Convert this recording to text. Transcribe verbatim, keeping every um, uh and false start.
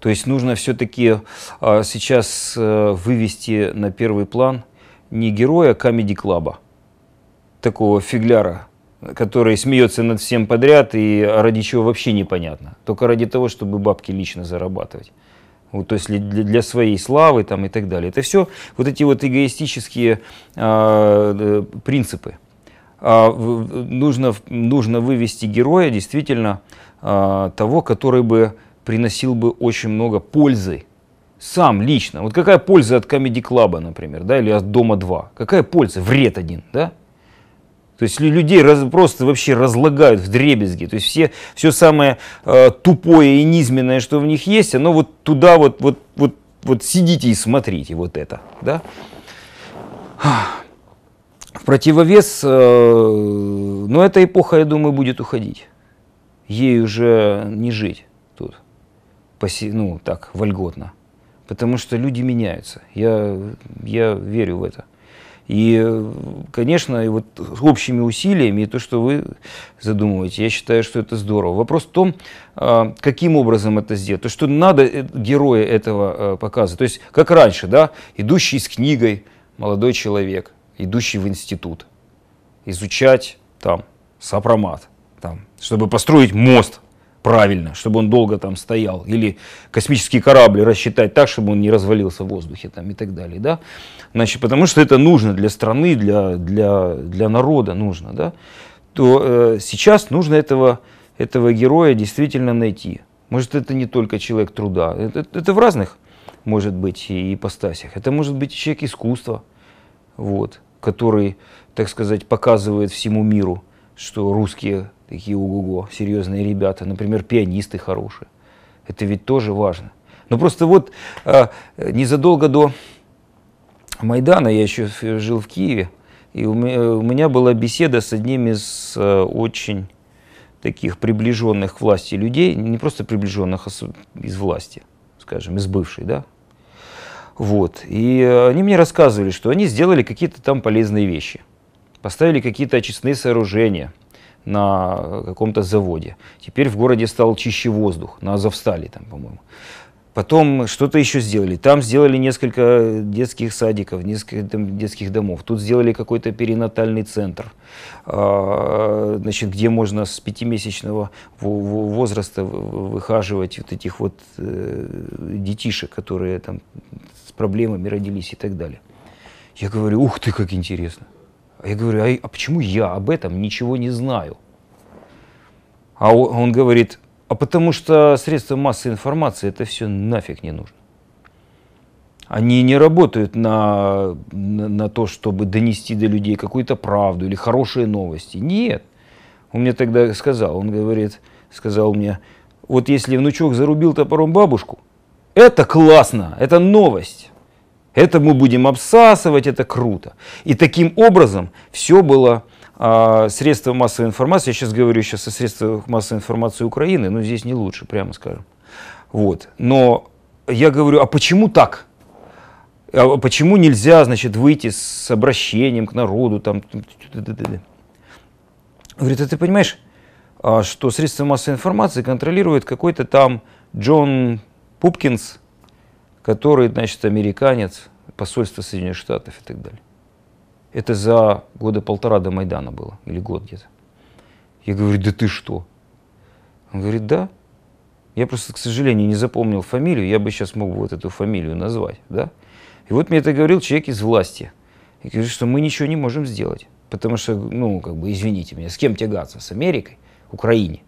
То есть нужно все-таки сейчас вывести на первый план не героя комеди-клаба, такого фигляра, который смеется над всем подряд и ради чего вообще непонятно. Только ради того, чтобы бабки лично зарабатывать. Вот, то есть для, для своей славы там, и так далее. Это все вот эти вот эгоистические э, принципы. А, в, нужно, нужно вывести героя, действительно, э, того, который бы приносил бы очень много пользы. Сам лично. Вот какая польза от комеди-клаба, например, да, или от Дома два? Какая польза? Вред один, да? То есть людей раз, просто вообще разлагают вдребезги. То есть все, все самое э, тупое и низменное, что в них есть, оно вот туда вот, вот, вот, вот сидите и смотрите вот это. Да? В противовес, э, ну эта эпоха, я думаю, будет уходить. Ей уже не жить тут, поси, ну так, вольготно. Потому что люди меняются. Я, я верю в это. И, конечно, и вот общими усилиями, и то, что вы задумываете, я считаю, что это здорово. Вопрос в том, каким образом это сделать. То, что надо героя этого показывать. То есть, как раньше, да, идущий с книгой молодой человек, идущий в институт, изучать там сопромат, там, чтобы построить мост правильно, чтобы он долго там стоял, или космические корабли рассчитать так, чтобы он не развалился в воздухе там, и так далее. Да? Значит, потому что это нужно для страны, для, для, для народа нужно. Да? То э, сейчас нужно этого, этого героя действительно найти. Может, это не только человек труда, это, это в разных, может быть, и ипостасях. Это может быть человек искусства, вот, который, так сказать, показывает всему миру, что русские такие ого-го, серьезные ребята, например, пианисты хорошие. Это ведь тоже важно. Но просто вот незадолго до Майдана я еще жил в Киеве, и у меня была беседа с одним из очень таких приближенных к власти людей, не просто приближенных, а из власти, скажем, из бывшей, да. Вот. И они мне рассказывали, что они сделали какие-то там полезные вещи, поставили какие-то очистные сооружения на каком-то заводе. Теперь в городе стал чище воздух, на Азовстали там, по-моему. Потом что-то еще сделали. Там сделали несколько детских садиков, несколько там, детских домов. Тут сделали какой-то перинатальный центр, а, значит, где можно с пятимесячного возраста выхаживать вот этих вот э, детишек, которые там с проблемами родились и так далее. Я говорю, ух ты, как интересно. Я говорю, а, а почему я об этом ничего не знаю? А он, он говорит, а потому что средства массовой информации это все нафиг не нужно. Они не работают на, на, на то, чтобы донести до людей какую-то правду или хорошие новости. Нет. Он мне тогда сказал, он говорит, сказал мне, вот если внучок зарубил топором бабушку, это классно, это новость. Это мы будем обсасывать, это круто. И таким образом все было а, средство массовой информации. Я сейчас говорю сейчас о средствах массовой информации Украины, но здесь не лучше, прямо скажем. Вот. Но я говорю, а почему так? А почему нельзя, значит, выйти с обращением к народу? Там? Говорит, а ты понимаешь, что средства массовой информации контролирует какой-то там Джон Пупкинс, который, значит, американец, посольство Соединенных Штатов и так далее. Это за года полтора до Майдана было, или год где-то. Я говорю, да ты что? Он говорит, да. Я просто, к сожалению, не запомнил фамилию, я бы сейчас мог вот эту фамилию назвать, да. И вот мне это говорил человек из власти. Я говорю, что мы ничего не можем сделать, потому что, ну, как бы, извините меня, с кем тягаться, с Америкой, Украине?